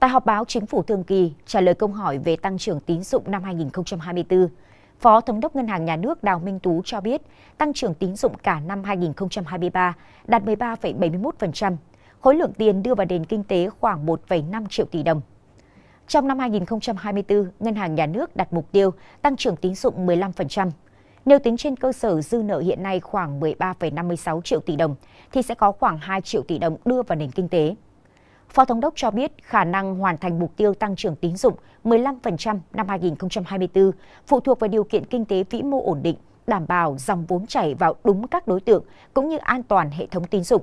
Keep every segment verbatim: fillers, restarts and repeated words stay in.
Tại họp báo chính phủ thường kỳ trả lời câu hỏi về tăng trưởng tín dụng năm hai nghìn không trăm hai mươi tư, Phó Thống đốc Ngân hàng Nhà nước Đào Minh Tú cho biết tăng trưởng tín dụng cả năm hai nghìn không trăm hai mươi ba đạt mười ba phẩy bảy mươi mốt phần trăm, khối lượng tiền đưa vào nền kinh tế khoảng một phẩy năm triệu tỷ đồng. Trong năm hai nghìn không trăm hai mươi tư, Ngân hàng Nhà nước đặt mục tiêu tăng trưởng tín dụng mười lăm phần trăm. Nếu tính trên cơ sở dư nợ hiện nay khoảng mười ba phẩy năm mươi sáu triệu tỷ đồng, thì sẽ có khoảng hai triệu tỷ đồng đưa vào nền kinh tế. Phó Thống đốc cho biết khả năng hoàn thành mục tiêu tăng trưởng tín dụng mười lăm phần trăm năm hai nghìn không trăm hai mươi tư phụ thuộc vào điều kiện kinh tế vĩ mô ổn định, đảm bảo dòng vốn chảy vào đúng các đối tượng cũng như an toàn hệ thống tín dụng.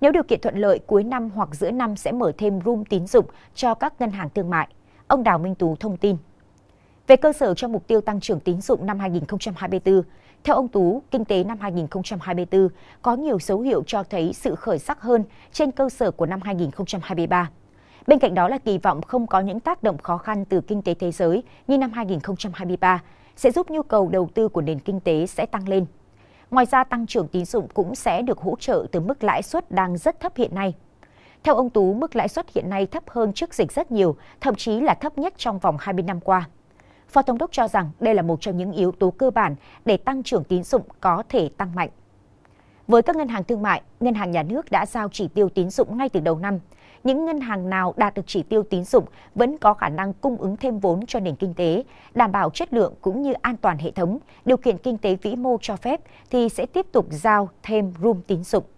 Nếu điều kiện thuận lợi, cuối năm hoặc giữa năm sẽ mở thêm room tín dụng cho các ngân hàng thương mại, ông Đào Minh Tú thông tin. Về cơ sở cho mục tiêu tăng trưởng tín dụng năm hai nghìn không trăm hai mươi tư, theo ông Tú, kinh tế năm hai nghìn không trăm hai mươi tư có nhiều dấu hiệu cho thấy sự khởi sắc hơn trên cơ sở của năm hai nghìn không trăm hai mươi ba. Bên cạnh đó là kỳ vọng không có những tác động khó khăn từ kinh tế thế giới như năm hai nghìn không trăm hai mươi ba sẽ giúp nhu cầu đầu tư của nền kinh tế sẽ tăng lên. Ngoài ra, tăng trưởng tín dụng cũng sẽ được hỗ trợ từ mức lãi suất đang rất thấp hiện nay. Theo ông Tú, mức lãi suất hiện nay thấp hơn trước dịch rất nhiều, thậm chí là thấp nhất trong vòng hai mươi năm qua. Phó Thống đốc cho rằng đây là một trong những yếu tố cơ bản để tăng trưởng tín dụng có thể tăng mạnh. Với các ngân hàng thương mại, Ngân hàng Nhà nước đã giao chỉ tiêu tín dụng ngay từ đầu năm. Những ngân hàng nào đạt được chỉ tiêu tín dụng vẫn có khả năng cung ứng thêm vốn cho nền kinh tế, đảm bảo chất lượng cũng như an toàn hệ thống, điều kiện kinh tế vĩ mô cho phép thì sẽ tiếp tục giao thêm room tín dụng.